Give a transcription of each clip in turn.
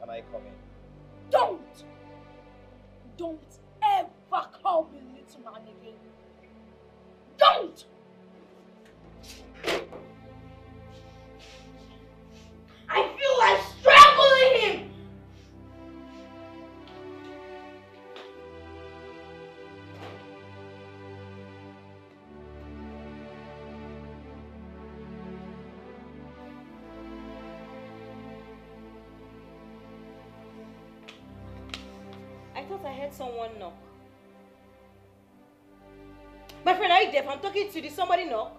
Can I come in? Don't! Don't ever call me little man again. Don't! I feel like strangling him! Someone knock. My friend, are you deaf? I'm talking to you. Did somebody knock?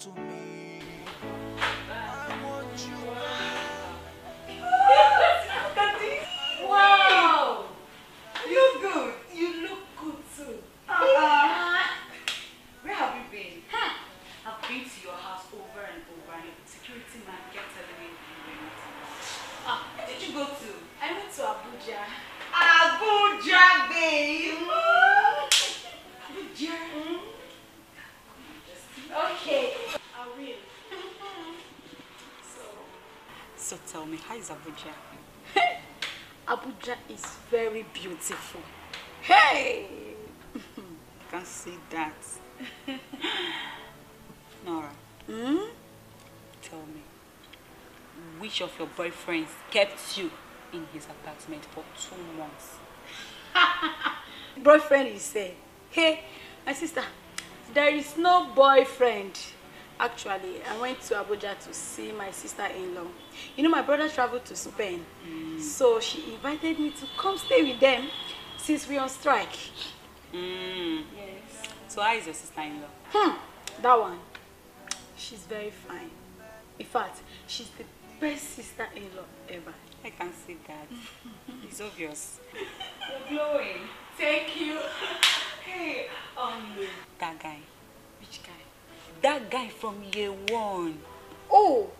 To me, I want you. Wow, you good. You look good too. Where have you been? Huh? I've been to your house over and over. And security man kept telling me you were not. Where did you go to? I went to Abuja. Abuja, babe. Abuja. Mm-hmm. Okay, I will. So tell me, how is Abuja? Abuja is very beautiful. Hey! You can see that. Nora, tell me, which of your boyfriends kept you in his apartment for 2 months? Boyfriend, you say. Hey, my sister. There is no boyfriend. Actually, I went to Abuja to see my sister-in-law. You know, my brother traveled to Spain. So she invited me to come stay with them since we're on strike. Yes. So how is your sister-in-law? That one. She's very fine. In fact, she's the best sister-in-law ever. I can see that. It's obvious. You're glowing. Thank you. Hey, that guy. Which guy? That guy from year 1. Oh!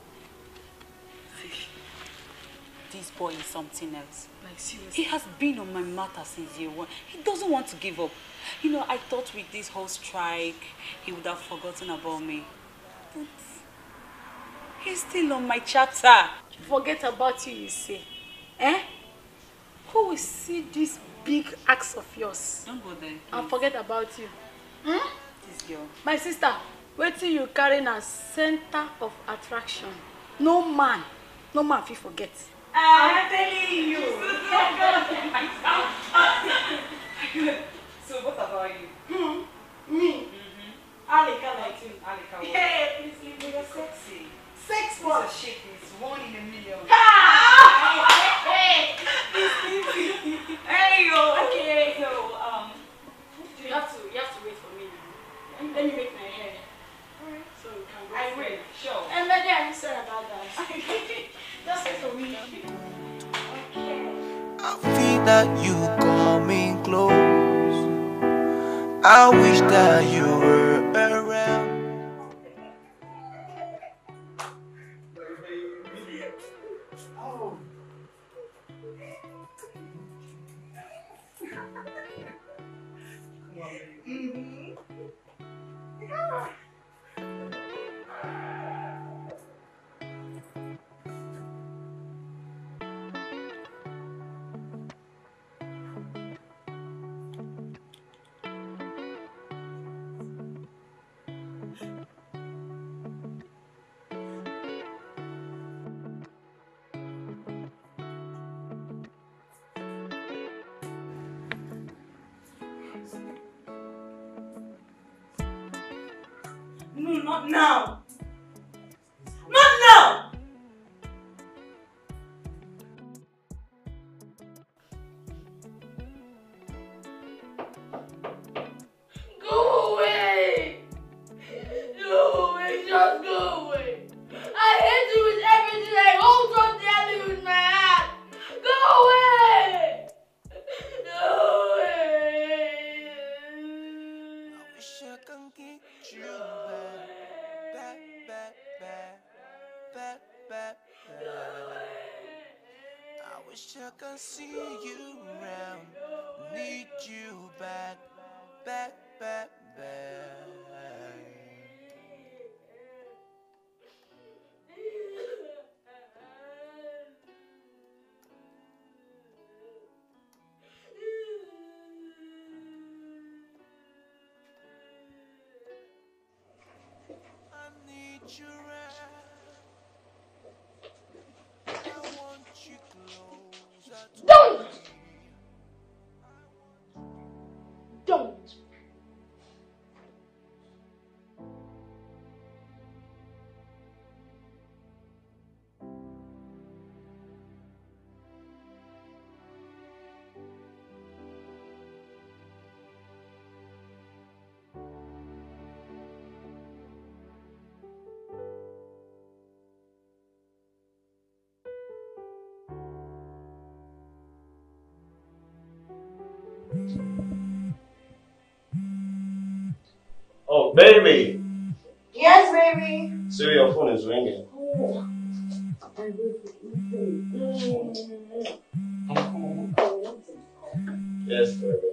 This boy is something else. Like, seriously? He has been on my matter since year 1. He doesn't want to give up. You know, I thought with this whole strike, he would have forgotten about me. But he's still on my chapter. Forget about you, you say. Eh? Who will see this big axe of yours? Don't go there. I'll forget about you. This girl. My sister, wait till you carry a center of attraction. No man will forget. I'm telling you. So what about you? Me? Alika like him. Alika. Yeah, please leave me. You're sexy. Sex what? It's a shake. It's 1 in a million. Hey, please leave me. Hey yo. Okay, so you have to wait for me. Let me make my hair. Alright. So you can go. I will. Sure. And maybe I'm sorry about that. Just wait for me. Okay. I feel that you coming close. I wish that you were around. Oh. Mm-hmm. Yeah. Not now! Not now! Go away! Go away, just go away! I hate you with everything I hold on dearly with my heart! Go away! Go away! I wish I can get you back. I wish I could see you round. Need you back, back, back, back. I need you round. Don't! Oh, baby! Yes, baby! Siri, your phone is ringing. Oh. Yes, baby.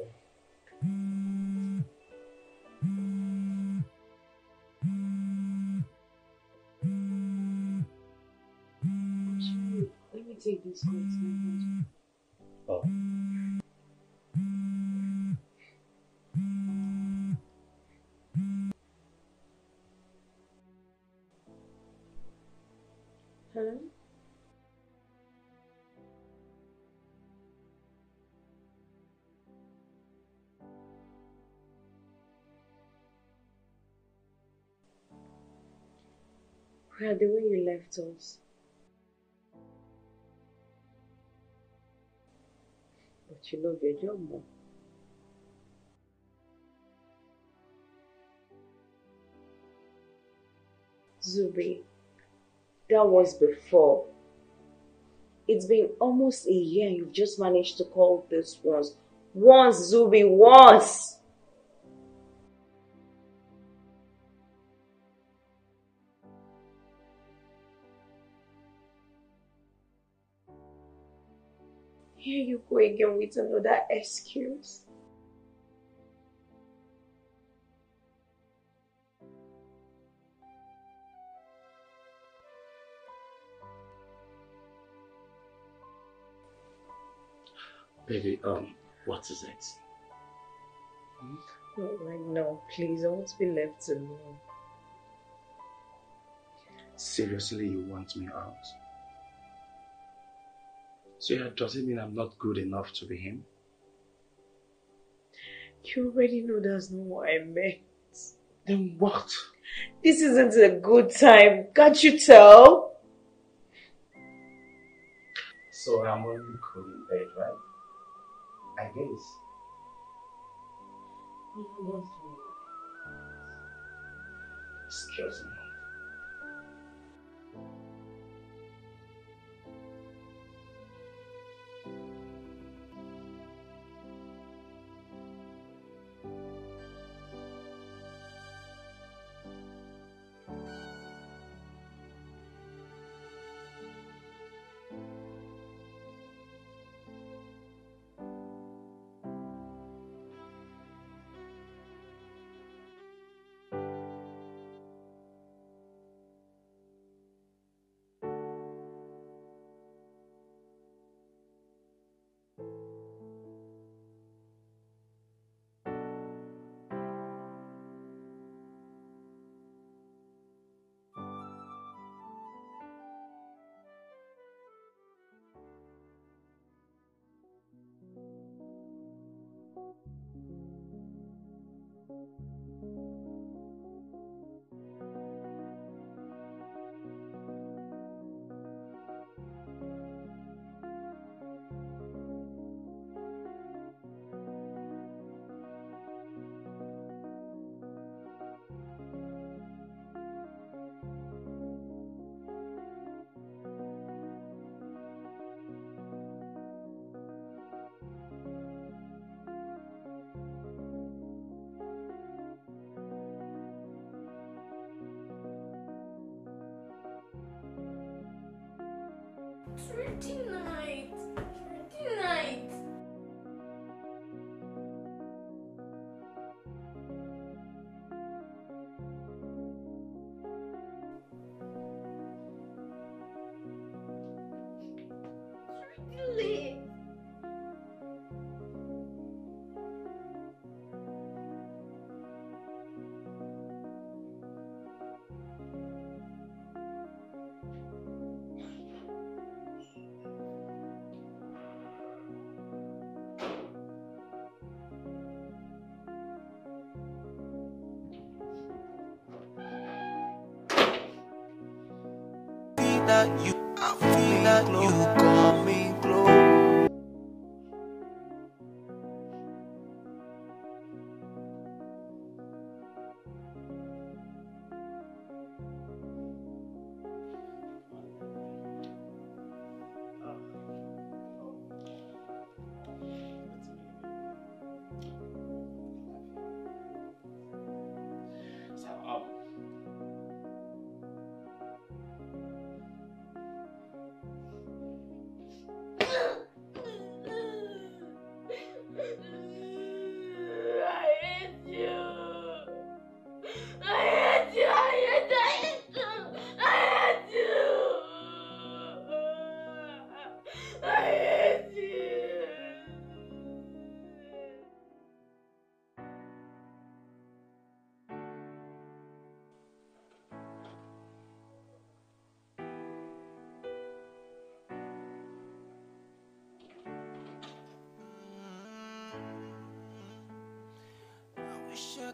Let me take this one. Oh. Where the way you left us. But you love your job more. Zuby, that was before. It's been almost a year and you've just managed to call this once. Once, Zuby, once! Here you go again with another excuse. Baby, what is it? Hmm? Not right now, please. I want to be left alone. Seriously, you want me out? So yeah, does it mean I'm not good enough to be him? You already know that's not what I meant. Then what? This isn't a good time, can't you tell? So I'm only cool in bed, right? I guess. Excuse me. Pretty night! Pretty night! Really?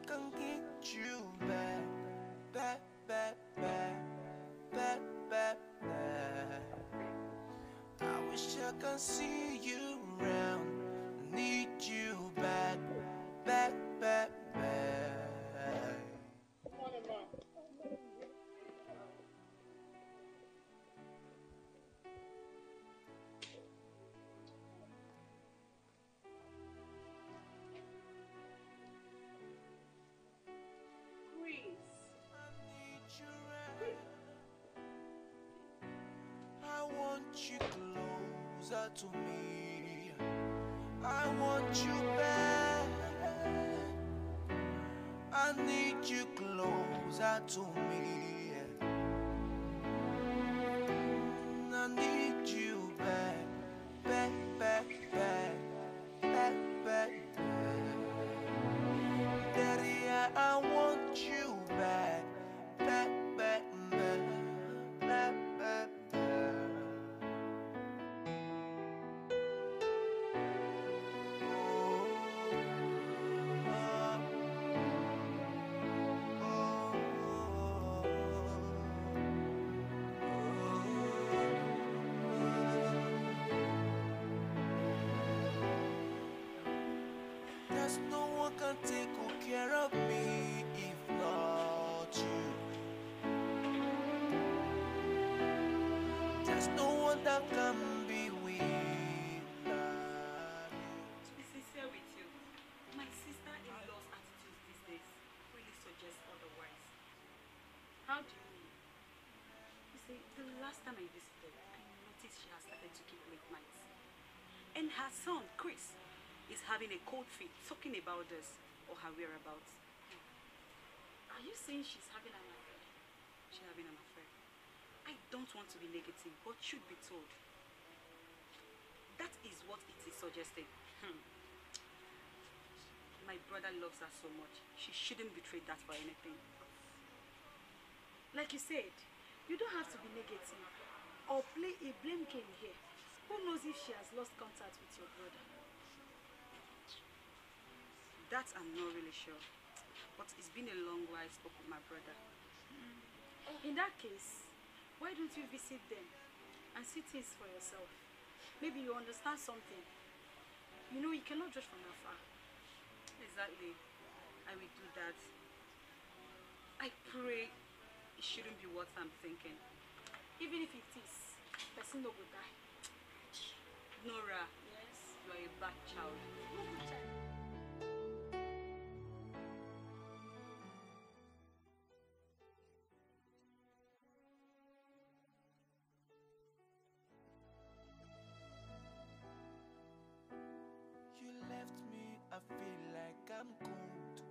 Can get you back, back, back, back, back, back, back. I wish I could see you around. Need you back, back, back, back. You closer to me. I want you back. I need you closer to me. I need you back, back, back, back, back, back, back. Daddy, I want you back, back, back, back, back, back, back. Cause no one can take good care of me if not you. There's no one that can be without you. To be sincere with you, my sister-in-law's attitudes these days really suggests otherwise. How do you mean? You see, the last time I visited, I noticed she has started to keep late nights. And her son, Chris, is having a cold fit talking about us or her whereabouts. Are you saying she's having an affair? She's having an affair. I don't want to be negative, but should be told. That is what it is suggesting. My brother loves her so much. She shouldn't betray that for anything. Like you said, you don't have to be negative or play a blame game here. Who knows if she has lost contact with your brother? That I'm not really sure. But it's been a long while I spoke with my brother. In that case, why don't you visit them and see things for yourself? Maybe you understand something. You know, you cannot judge from afar. Exactly. I will do that. I pray it shouldn't be what I'm thinking. Even if it is, the person will die. Nora, yes, you are a bad child. You left me, I feel like I'm cold.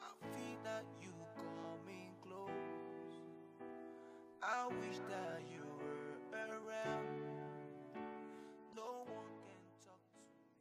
I feel that you coming close. I wish that you were around. No one can talk to me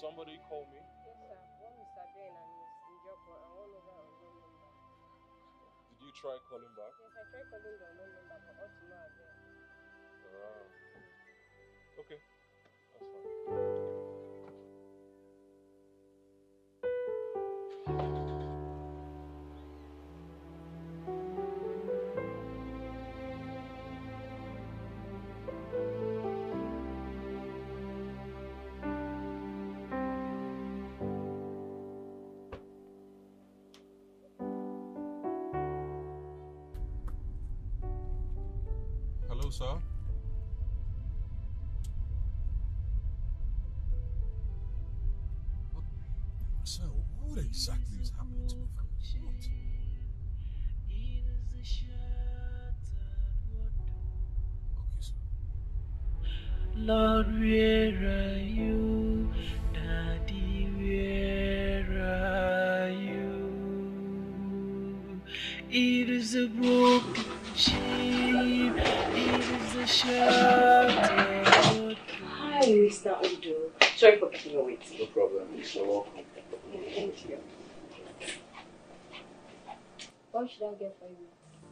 Somebody call me? Yes, sir. One Mr. Ben and Miss Njoko and one other unknown number. Did you try calling back? Yes, I tried calling the unknown number, but ought to know again. Okay. That's fine. Hello, sir. So, what exactly is happening to me? What? Okay, sir. Lord, where are you? Daddy, where are you? It is a broken ship. It is a shattered. Hi, Mr. Udo. Sorry for keeping you waiting. No problem. You're welcome. Thank you. What should I get for you?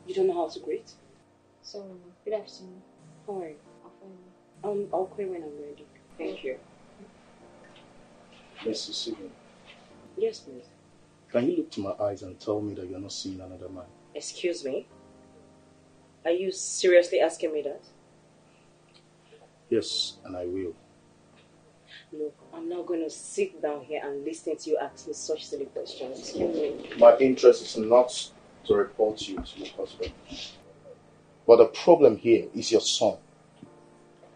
You don't know how to greet? So, good afternoon. How are you? I'll find you. I'll clear when I'm ready. Thank you. Mrs. Simi. Yes, please. Can you look to my eyes and tell me that you're not seeing another man? Excuse me? Are you seriously asking me that? Yes, and I will. Look, I'm not going to sit down here and listen to you ask me such silly questions. Excuse me. My interest is not to report you to your husband. But the problem here is your son.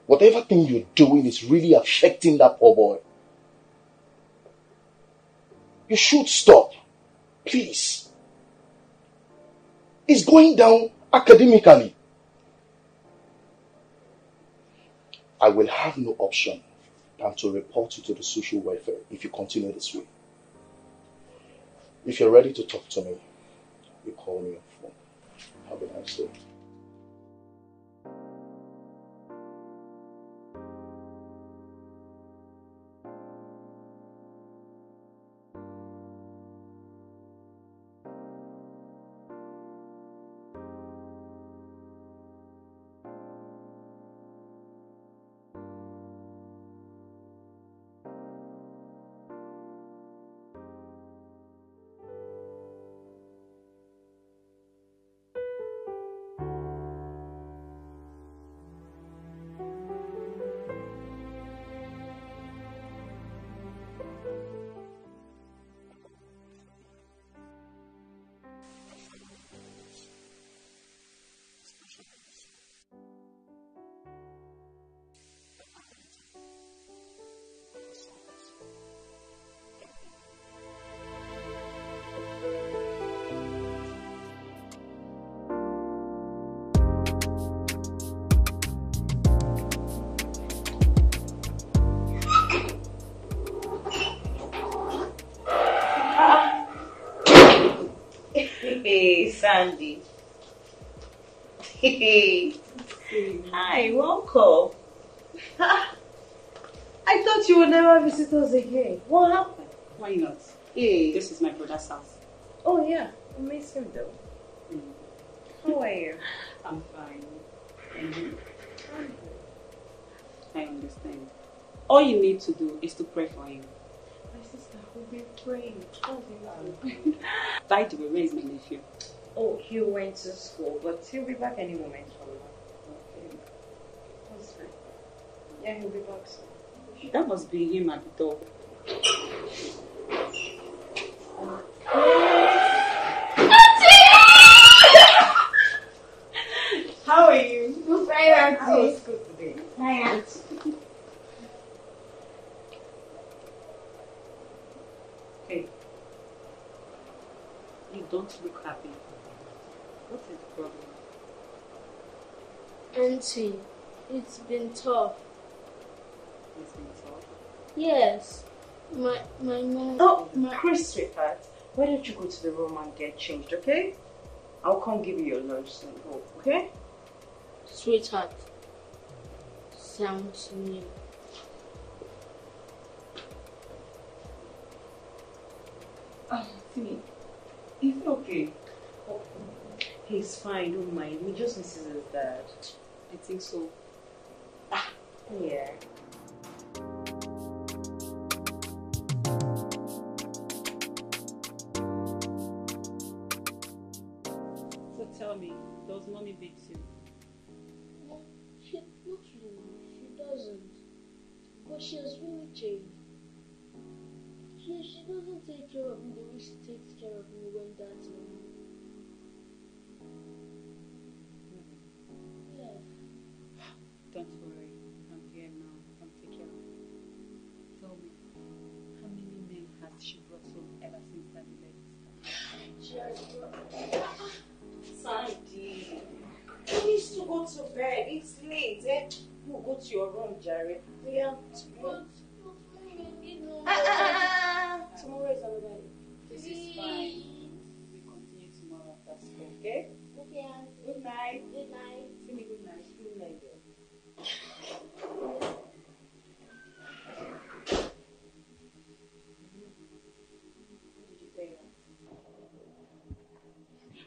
Whatever thing you're doing is really affecting that poor boy. You should stop. Please. He's going down academically. I will have no option than to report you to the social welfare if you continue this way. If you're ready to talk to me, you call me on phone. Have a nice day. Sandy. Hi, welcome. I thought you would never visit us again. What happened? Why not? Hey. This is my brother's house. Oh yeah, I miss him though. Mm. How are you? I'm fine. And you? I understand. All you need to do is to pray for him. My sister will be praying. By the way, where is my nephew? Oh, he went to school, but he'll be back any moment from now. Okay. That's fine. Yeah, he'll be back soon. That must be him at the door. Auntie! How are you? Good, fine, Auntie. How was school today? Hi, Auntie. Hey. You don't look happy. What is the problem? Auntie, it's been tough. It's been tough? Yes. My mom... Oh, Chris, sweetheart. Why don't you go to the room and get changed, okay? I'll come give you your lunch and go, okay? Sweetheart. Sounds new. Simi, is it okay? Oh. He's fine, don't mind. We just miss his dad. I think so. Ah, yeah. So tell me, does mommy beat you? No, not really. She doesn't. But she has really changed. She doesn't take care of me the way she takes care of me when dad's away. go to your room, Jerry. Yeah. Tomorrow is another day. This is fine. We continue tomorrow after school, okay? Okay. Good night. Good night. Simi, good night. Good night, girl.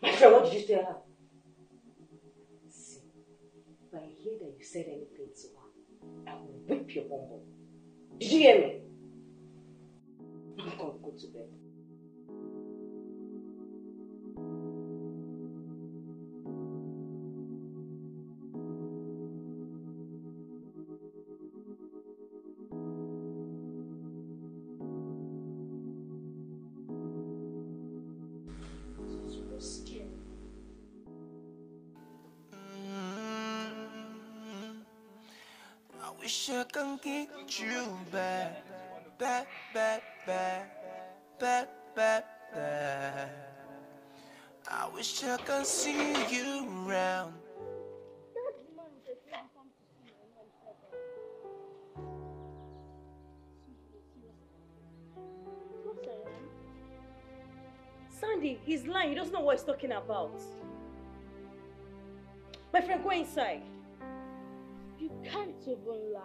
My friend, what did you tell her? See, if I hear that you said anything to her, I will whip your bumbo. Did you hear me? I'm gonna go to bed. Wish I can get you back, back, back, back, back, back, back. I wish I could see you round. Sandy, he's lying. He doesn't know what he's talking about. My friend, go inside. You can't even lie.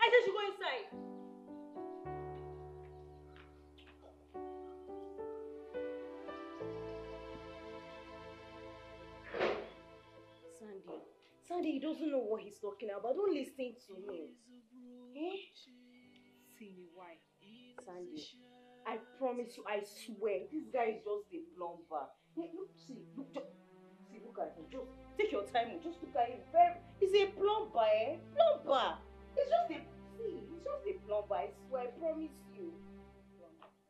I said you go inside. Sandy, he doesn't know what he's talking about. Don't listen to him. Eh? Simi, why? Sandy, I promise you, I swear, this guy is just a plumber. Hey, look, see, look, look at him. Just take your time. Just look at him. He's a plumber, eh? Plumber. It's just a see. It's just a plumber. I swear. I promise you.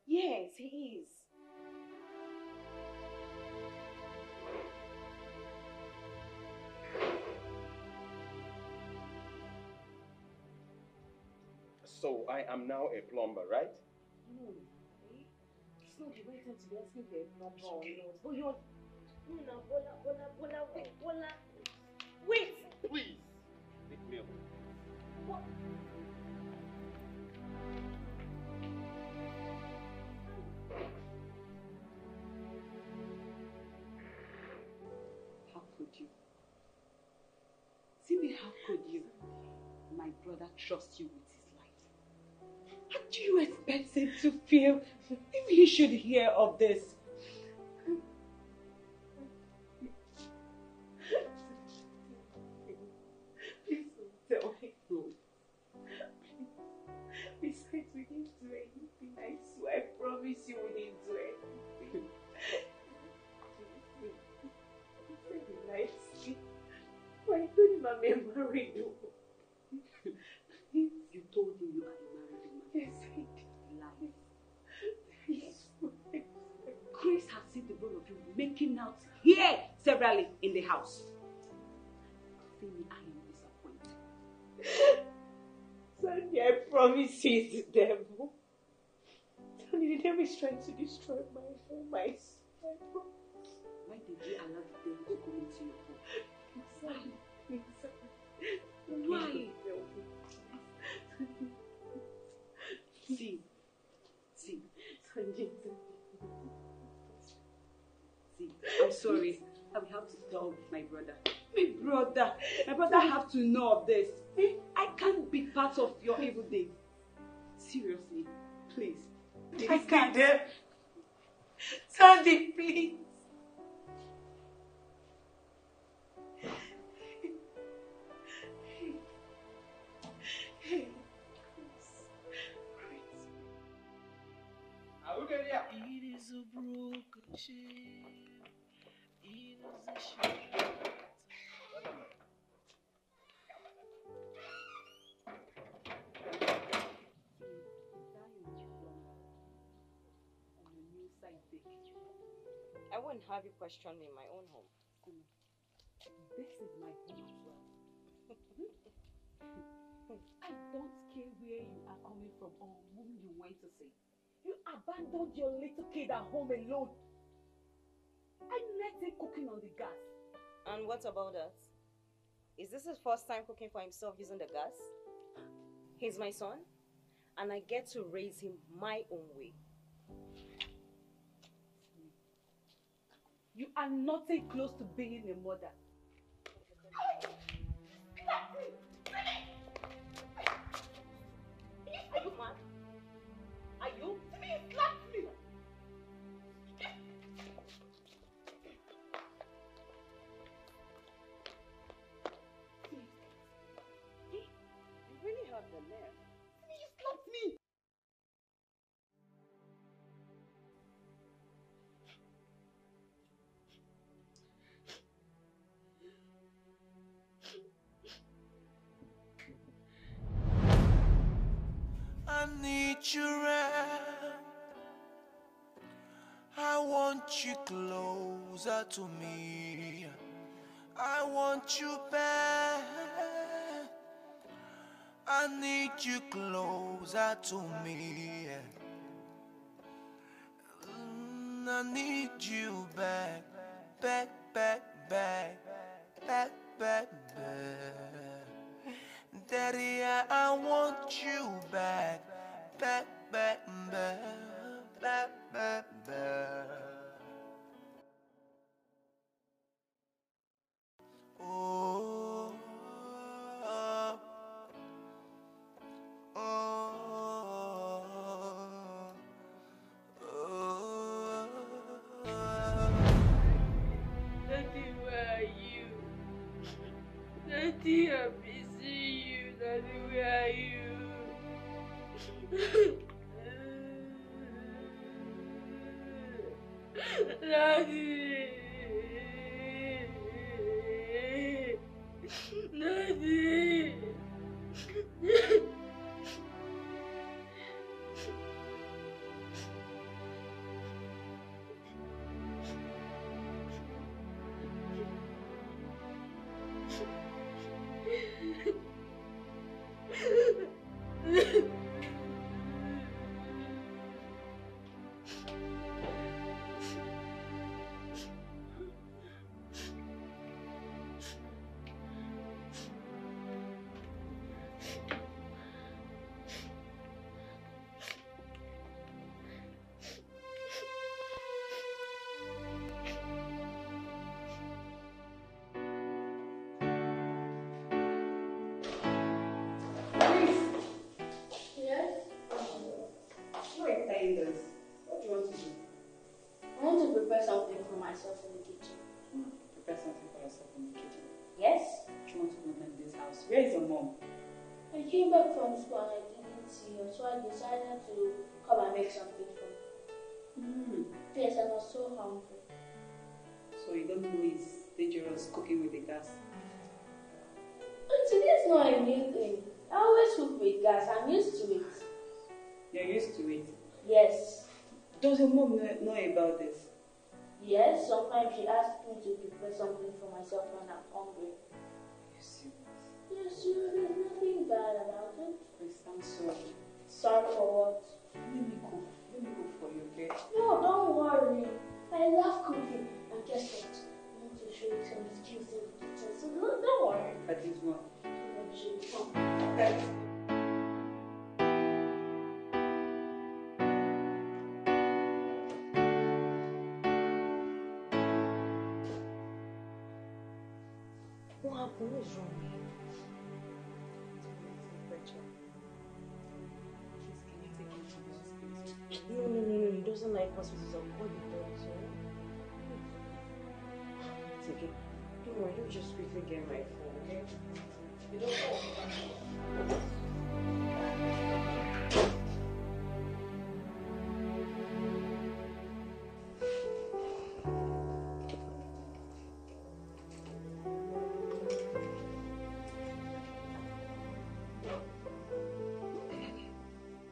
Yes, he is. So I am now a plumber, right? No, it's not the right time to be asking for a plumber. But you're. Wait! Please! Take me away. What? How could you? Simi, how could you? My brother trusts you with his life. How do you expect him to feel if he should hear of this? In the house. Simi, I am disappointed. Sandy, I promise you it's the devil. Sandy, the devil is trying to destroy my home, my soul. Why did you allow the devil to come into your home? Sandy, please. Why? See, see, Sandy. See, I'm sorry. I will have to tell my brother. My brother have to know of this. I can't be part of your evil day. Seriously, please. Please I can't. Sandy, please. Are we good? Yeah. It is a broken shame. I wouldn't have you questioned in my own home. This is my home as well. I don't care where you are coming from or whom you went to see. You abandoned your little kid at home alone. I let her cooking on the gas. And what about that? Is this his first time cooking for himself using the gas? He's my son, and I get to raise him my own way. You are nothing close to being a mother. Are you mad? Are you? Please slap me! Closer to me, I want you back. I need you closer to me. I need you back, back, back, back, back, back, back. Daddy, I want you back, back, back, back, back, back, back. Oh, oh, oh, oh. Daddy, where are you? Daddy, I'm missing you. Daddy, where are you? Daddy. Daddy!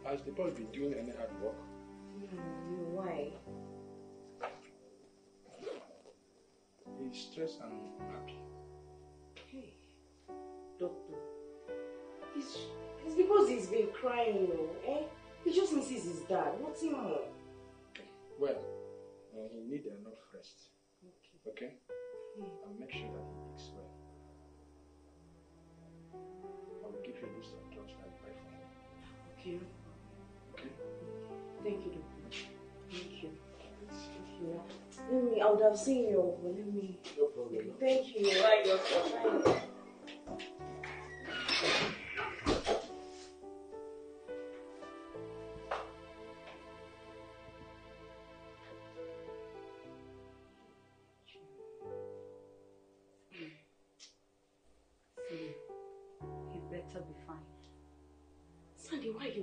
Has the boy been doing any hard work? Why? He's stressed and happy. Hey, doctor. It's because he's been crying, eh? He just misses his dad. What's he on? Well, he needs enough rest. Okay. Okay? And make sure that he eats well. you. Okay. Thank you, doctor. Thank you. Thank you. Let me, I would have seen you, but let me. No problem. Thank you. Right, doctor. Right.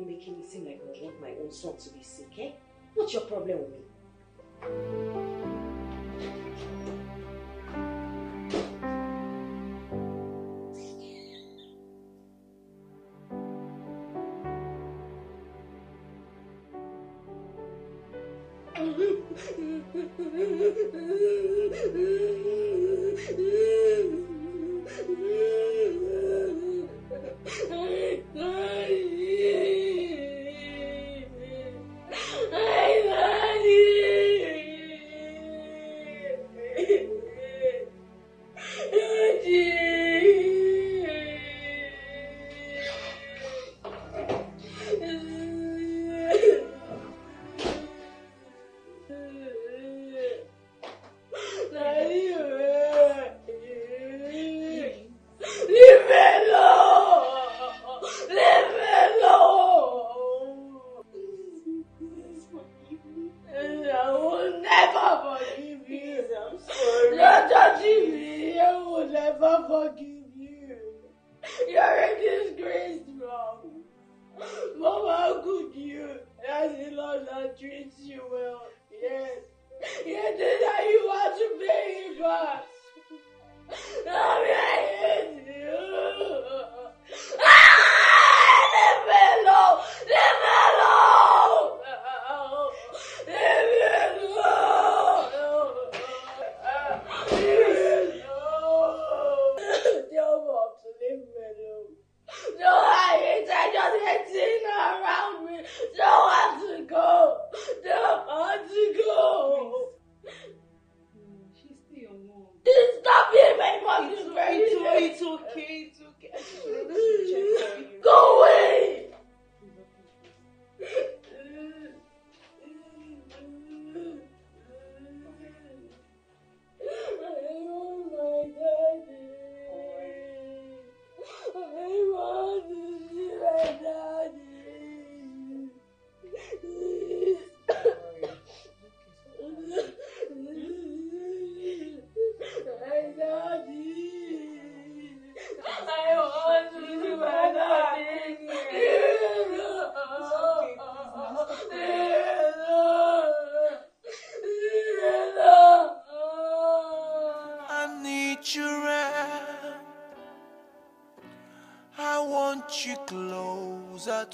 Making it seem like I want my own son to be sick, eh? What's your problem with me?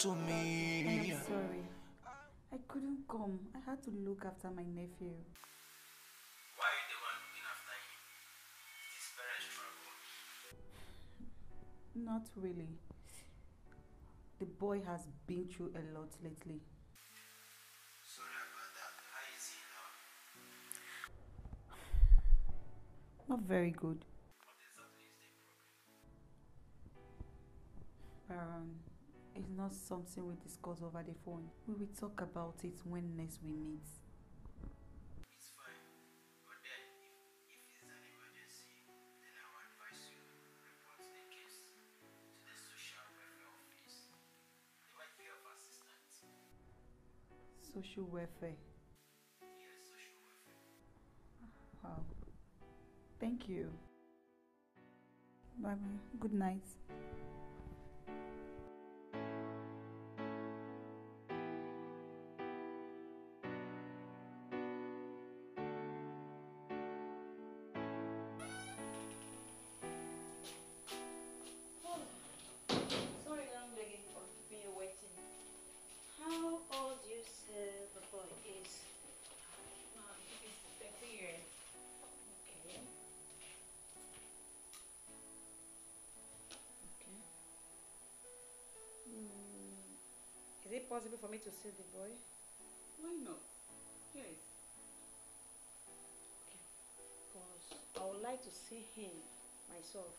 To me. I'm sorry. I couldn't come. I had to look after my nephew. Why are you the one looking after him? Is his parents trouble? Not really. The boy has been through a lot lately. Sorry about that. How is he now? Not very good. What exactly is the problem? It's not something we discuss over the phone. We will talk about it when next we meet. It's fine. But then, if it's an emergency, then I will advise you to report the case to the social welfare office. They might be of assistance. Social welfare? Yes, social welfare. Wow. Thank you. Bye-bye. Good night. Is it possible for me to see the boy? Why not? Yes. Okay. Because I would like to see him myself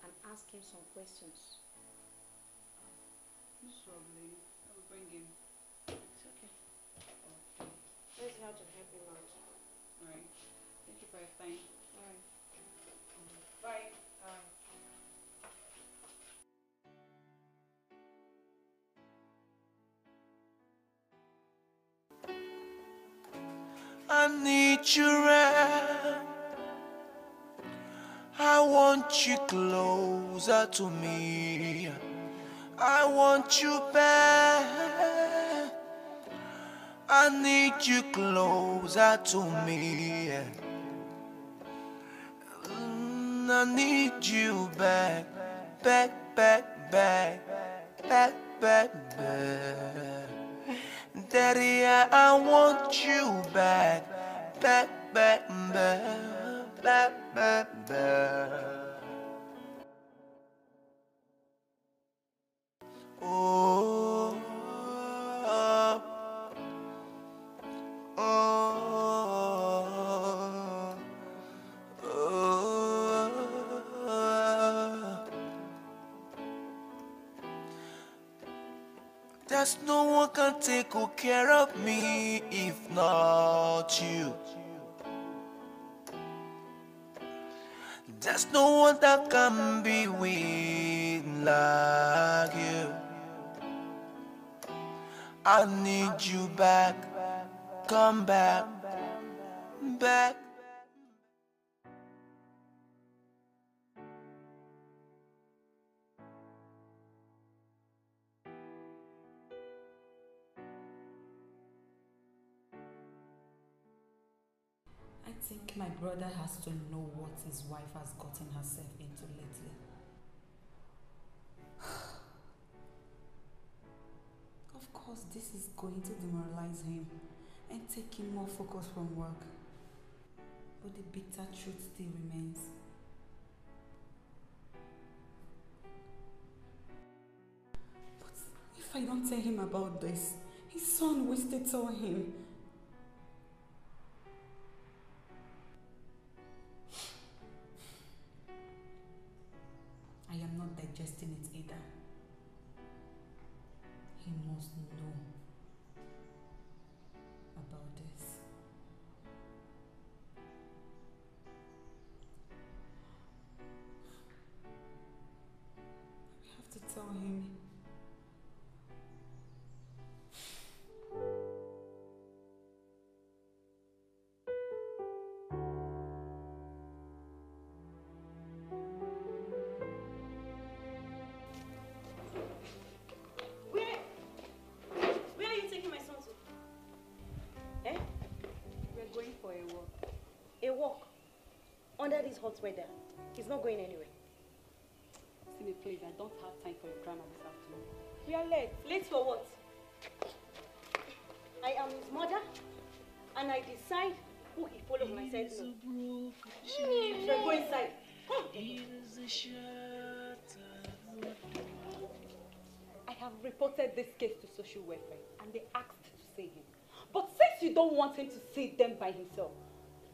and ask him some questions. No problem. I will Bring him. It's okay. Okay. Let's see how to help him out. Alright. Thank you for your time. Alright. Bye. Bye. I need you around. I want you closer to me. I want you back. I need you closer to me. I need you back, back, back, back, back, back, back. Daddy, I want you back, back, back, back, back, back, back. Oh, oh, oh, oh, oh. There's no one can take good care of me if not you. There's no one that can be with like you. I need you back, come back, back. I think my brother has to know what his wife has gotten herself into lately. Of course, this is going to demoralize him and take him more focus from work. But the bitter truth still remains. But if I don't tell him about this, his son will still tell him. I am not digesting it either. He must know about this. We have to tell him. This hot weather, he's not going anywhere. Simi, please, I don't have time for your drama this afternoon. We are late. Late for what? I am his mother, and I decide who he follows my side. Shall go inside. I have reported this case to social welfare, and they asked to see him. But since you don't want him to see them by himself,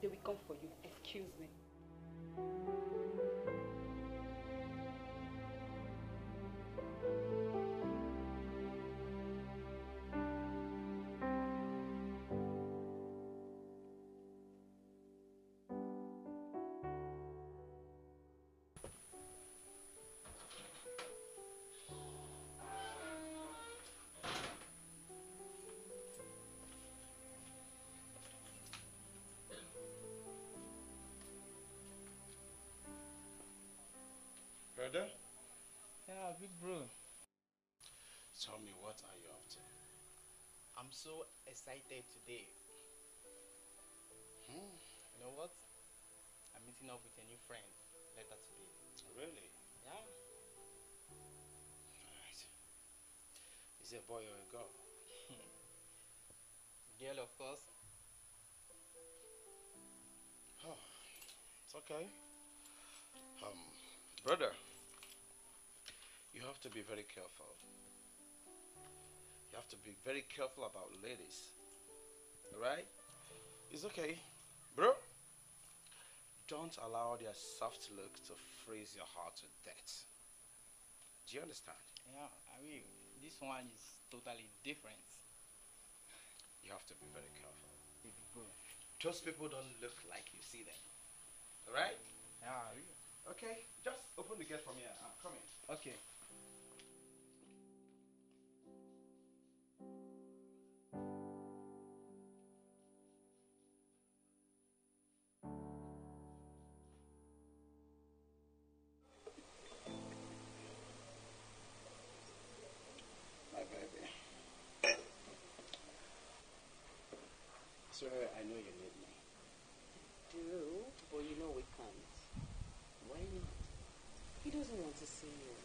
they will come for you. Excuse me. Brother? Yeah, big bro. Tell me, what are you up to? I'm so excited today. You know what? I'm meeting up with a new friend later today. Really? Yeah. Alright. Is it a boy or a girl? Girl, of course. Oh, it's okay. Brother. You have to be very careful. You have to be very careful about ladies. Alright? It's okay. Bro, don't allow their soft look to freeze your heart to death. Do you understand? Yeah, I will. This one is totally different. You have to be very careful. Those people don't look like you see them. Alright? Yeah. Okay, just open the gate from here. I'm coming. Okay. Sir, I know you need me. Do, but you know we can't. Why not? He doesn't want to see you.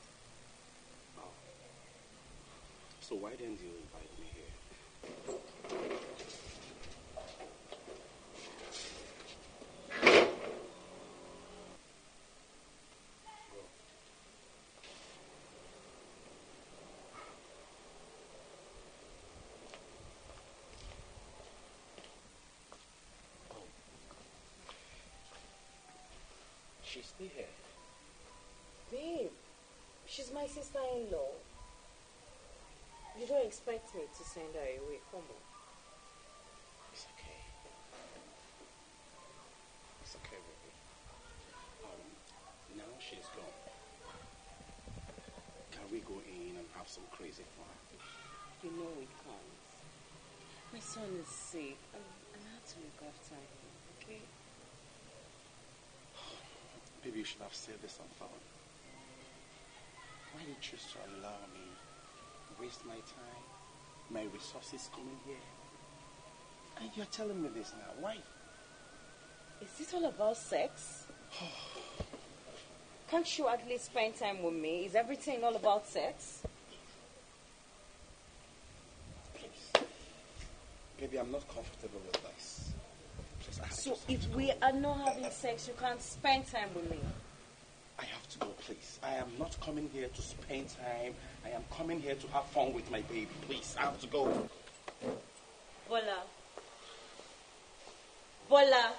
Oh. So why didn't you invite me here? She's still here. Babe, she's my sister-in-law. You don't expect me to send her away. Come on. It's okay. It's okay, baby. Now she's gone. Can we go in and have some crazy fun? You know we can't. My son is sick. I have to look after him, okay? Maybe you should have said this on phone. Why did you choose to allow me to waste my time, my resources coming here? And you're telling me this now. Why? Is this all about sex? Can't you at least spend time with me? Is everything all about sex? Please. Baby, I'm not comfortable with this. So if we are not having sex, you can't spend time with me. I have to go, please. I am not coming here to spend time. I am coming here to have fun with my baby. Please, I have to go. Bola. Bola.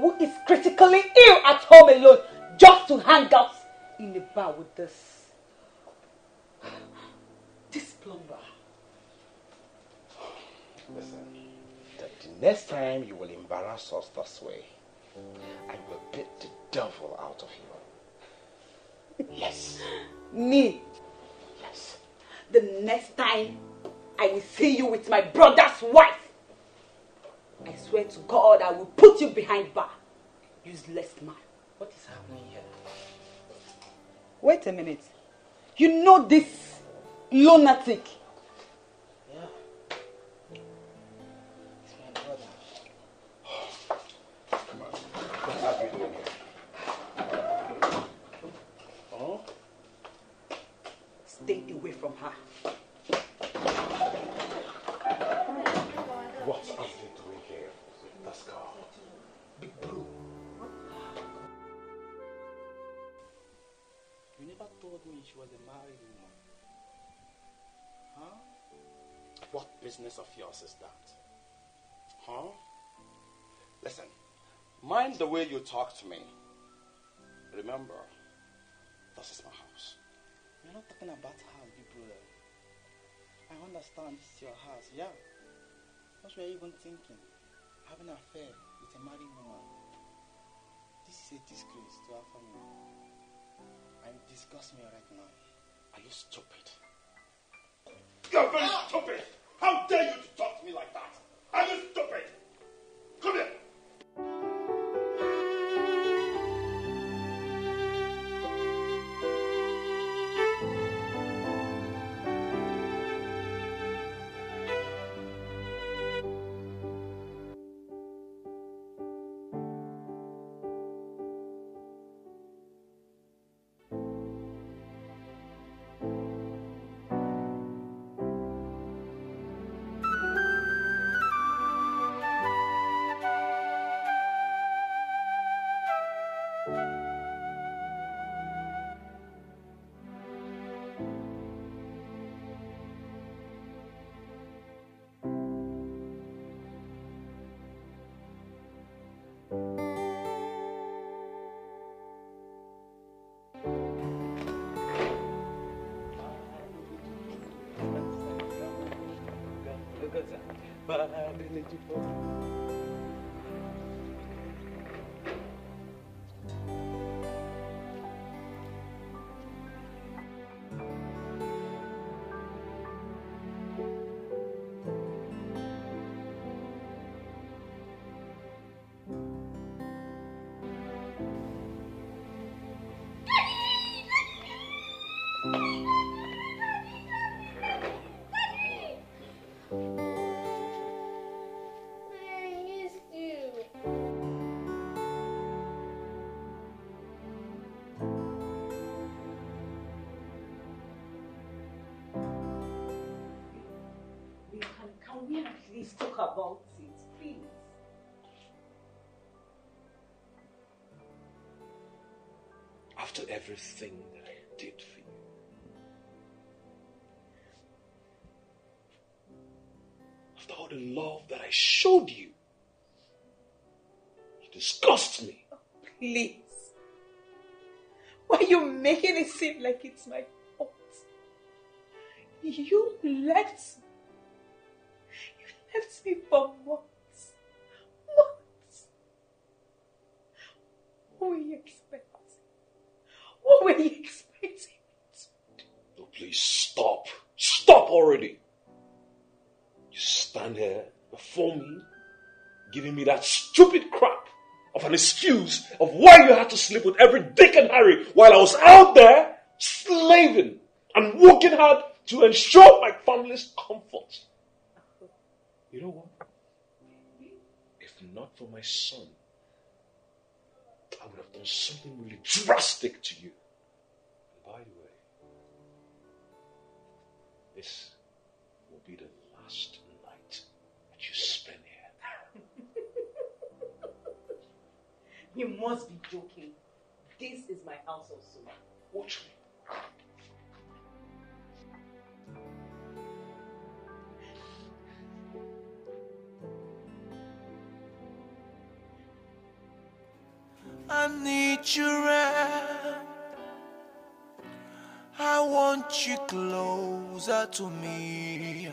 Who is critically ill at home alone just to hang out in a bar with this plumber. Listen, the next time you will embarrass us this way, I will beat the devil out of you. Yes. Me? Yes. The next time I will see you with my brother's wife, I swear to God, I will put you behind bar. Useless man. What is happening here? Wait a minute. You know this lunatic? Yeah. It's my brother. Come on. What are you doing here? Oh? Stay away from her. She was a married woman. Huh? What business of yours is that? Huh? Listen, mind the way you talk to me. Remember, this is my house. You're not talking about house, big brother. I understand this is your house, yeah. What were you even thinking? Having an affair with a married woman. This is a disgrace to our family. And it disgusts me right now. Are you stupid? You're very stupid! How dare you to talk to me like that? Are you stupid? Come here! Please talk about it, please. After everything that I did for you, after all the love that I showed you, you disgust me. Oh, please. Why are you making it seem like it's my fault? You left me. Left me for months. Months. What were you expecting? What were you expecting? No, please stop. Stop already. You stand here before me, giving me that stupid crap of an excuse of why you had to sleep with every Dick and Harry while I was out there slaving and working hard to ensure my family's comfort. You know what? If not for my son, I would have done something really drastic to you. And by the way, this will be the last night that you spend here. You must be joking. This is my house also. Watch me. I need you around. I want you closer to me.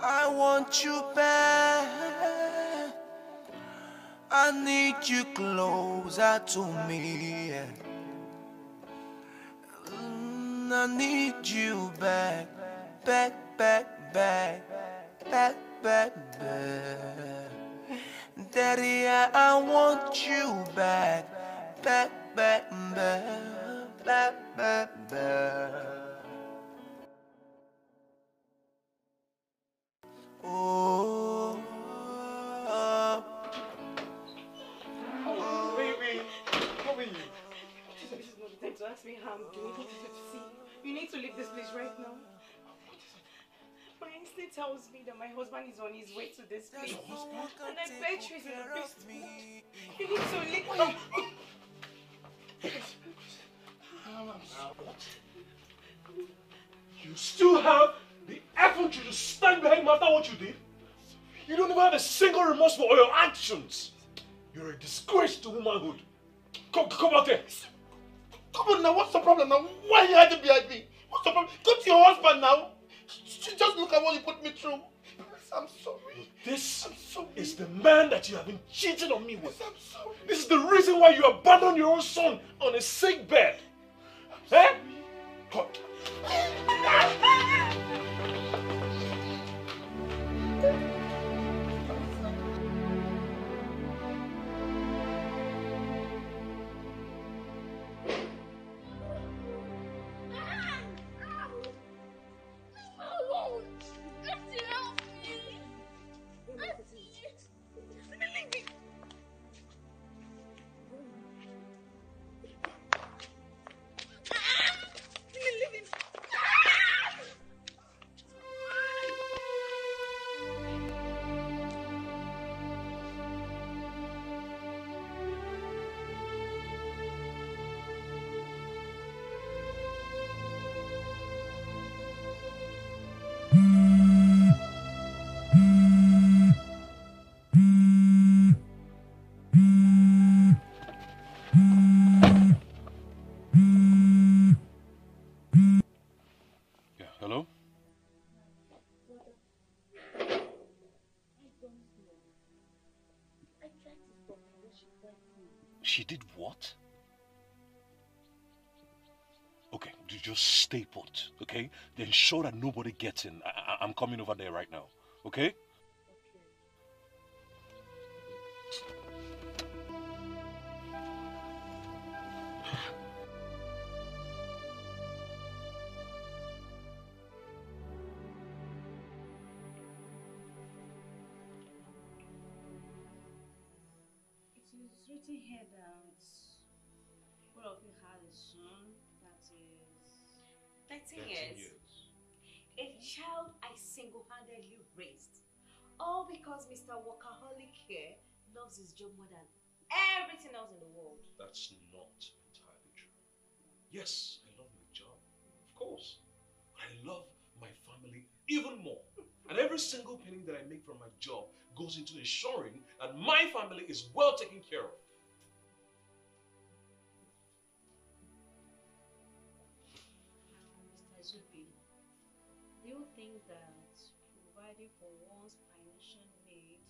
I want you back. I need you closer to me. I need you back, back, back, back, back, back, back. Daddy, I want you back, back, back, back, back, back, back. Oh, oh, baby, how are you? This is not the time to ask me how I'm doing. You need to leave this place right now. My instinct tells me that my husband is on his way to this place. And I bet you he's in the best mood. You need to leave. You still have the effort to stand behind my after what you did? You don't even have a single remorse for all your actions. You're a disgrace to womanhood. Come out here. Come on now, what's the problem now? Why are you hiding behind me? What's the problem? Go to your husband now. Just look at what you put me through. I'm sorry. This is the man that you have been cheating on me with. I'm sorry. This is the reason why you abandoned your own son on a sick bed. Eh? God. She did what? Okay, you just stay put, okay? Then ensure that nobody gets in. I'm coming over there right now, okay? Hear that all of you had a son that is 13 years. A child I single-handedly raised. All because Mr. Workaholic here loves his job more than everything else in the world. That's not entirely true. Yes, I love my job, of course. I love my family even more. And every single penny that I make from my job goes into ensuring that my family is well taken care of. Do you think that providing for one's financial need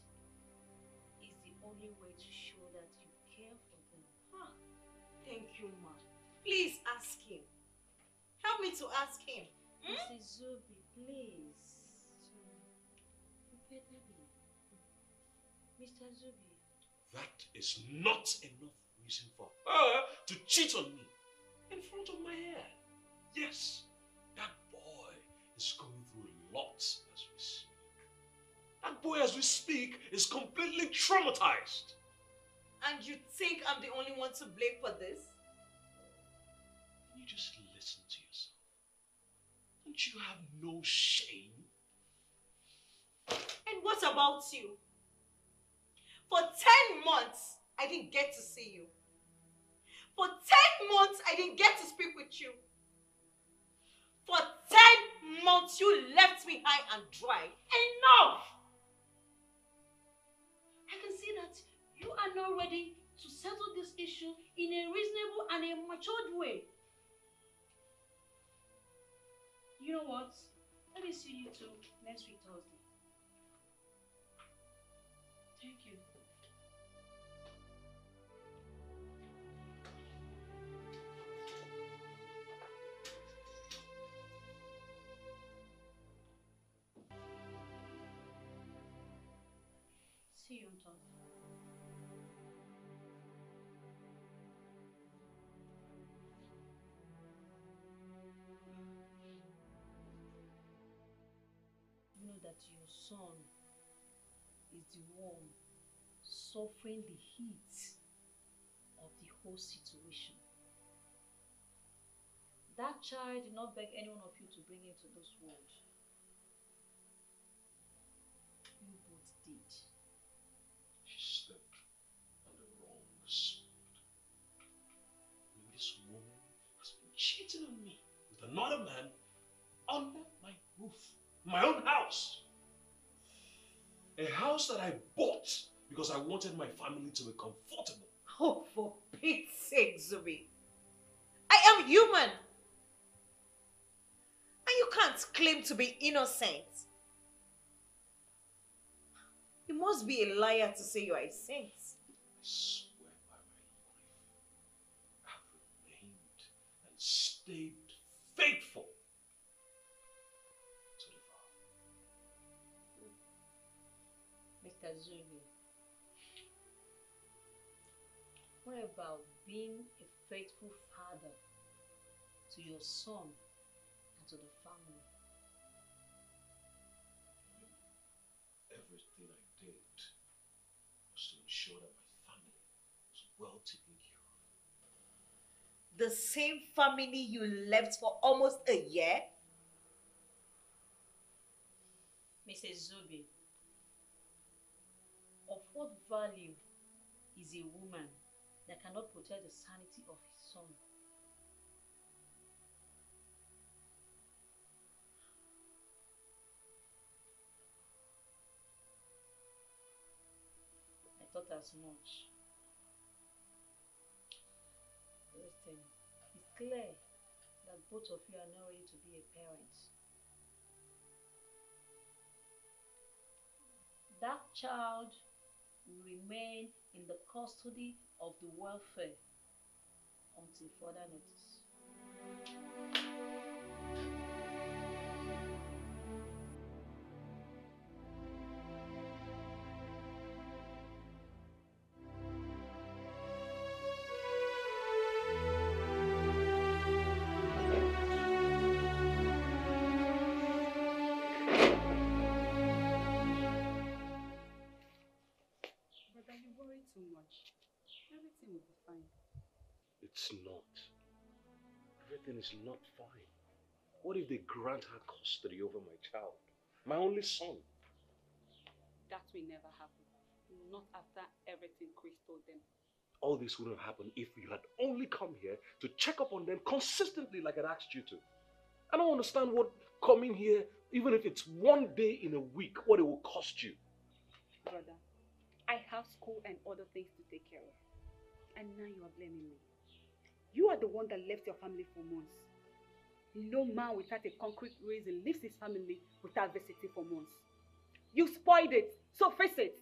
is the only way to show that you care for them? Huh? Thank you, ma. Please ask him. Help me to ask him. Hmm? Mrs. Zuby, please. Mr. Zuby. That is not enough reason for her to cheat on me in front of my head. Yes, that boy is going through a lot as we speak. That boy as we speak is completely traumatized. And you think I'm the only one to blame for this? You just listen to yourself. Don't you have no shame? And what about you? For 10 months, I didn't get to see you. For 10 months, I didn't get to speak with you. For 10 months, you left me high and dry. Enough! I can see that you are not ready to settle this issue in a reasonable and a matured way. You know what? Let me see you two next week, Thursday. Thank you. See you on Thursday. You know that your son is the one suffering the heat of the whole situation. That child did not beg any one of you to bring him to this world. You both did. She stepped on the wrong spot. This woman has been cheating on me with another man under my roof, my own house. A house that I bought because I wanted my family to be comfortable. Oh, for Pete's sake, Zuby. I am human. And you can't claim to be innocent. You must be a liar to say you are a saint. I swear by my life, I remained and stayed faithful to the Father. Mr. Zuby, what about being a faithful father to your son and to the family? Everything I did was to ensure that my family was well taken care of. The same family you left for almost a year? Mrs. Zuby, of what value is a woman that cannot protect the sanity of his son? I thought as much. Listen, it's clear that both of you are not ready to be a parent. That child will remain in the custody of the welfare until further notice. But you worry too much. Everything will be fine. It's not. Everything is not fine. What if they grant her custody over my child? My only son? That will never happen. Not after everything Chris told them. All this wouldn't have happened if you had only come here to check up on them consistently like I'd asked you to. I don't understand what coming here, even if it's one day in a week, what it will cost you. Brother, I have school and other things to take care of. And now you are blaming me. You are the one that left your family for months. No man without a concrete reason leaves his family without visiting for months. You spoiled it, so face it.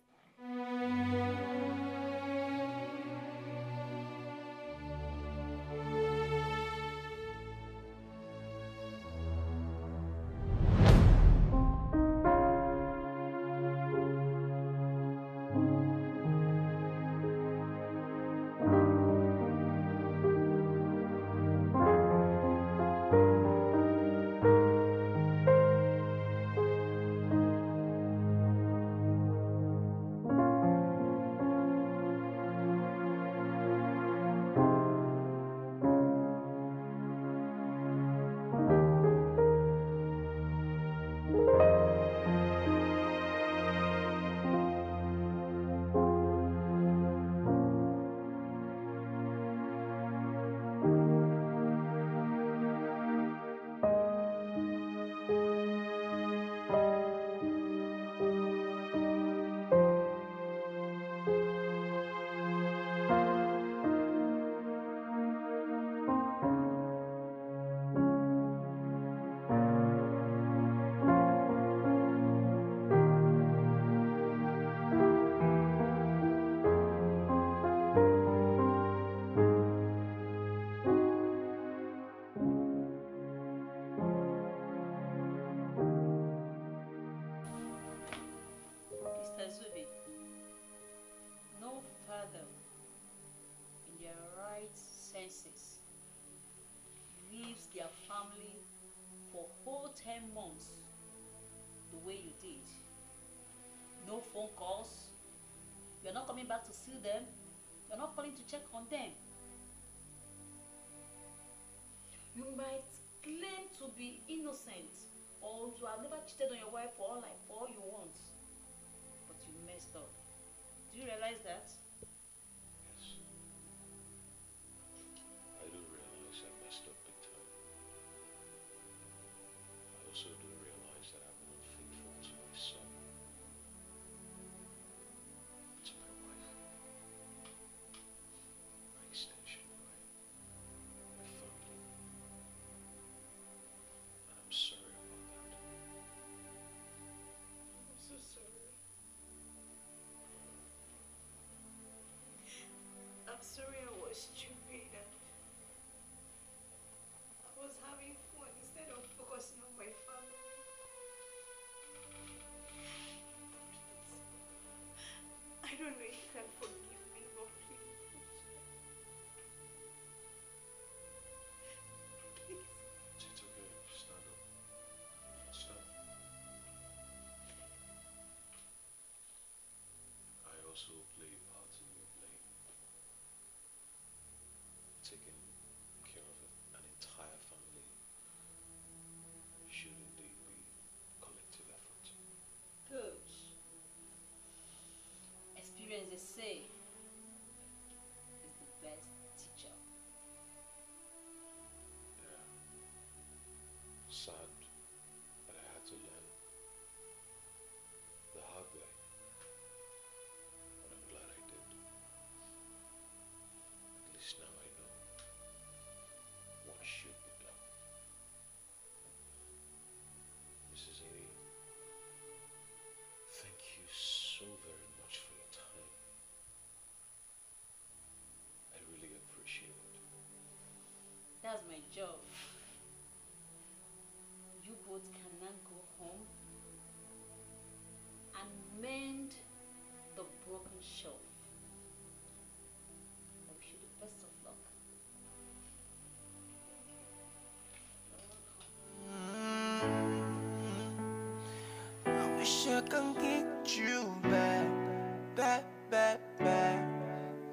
Leaves their family for whole 10 months the way you did. No phone calls. You're not coming back to see them. You're not calling to check on them. You might claim to be innocent or to have never cheated on your wife for all you want. But you messed up. Do you realize that? I also do realize that I've been unfaithful to my son. That's my job. You both cannot go home and mend the broken shelf. I wish you the best of luck. I wish I could get you back, back, back, back,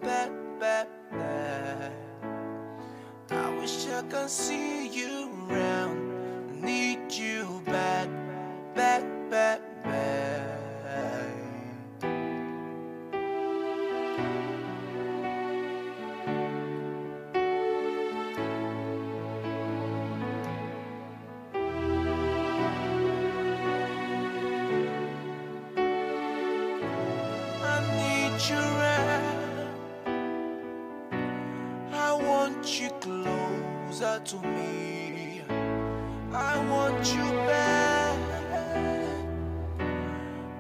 back, back, back. I wish I could see you round. Need you back, back, back, back. Closer to me, I want you back.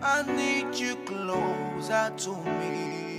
I need you closer to me.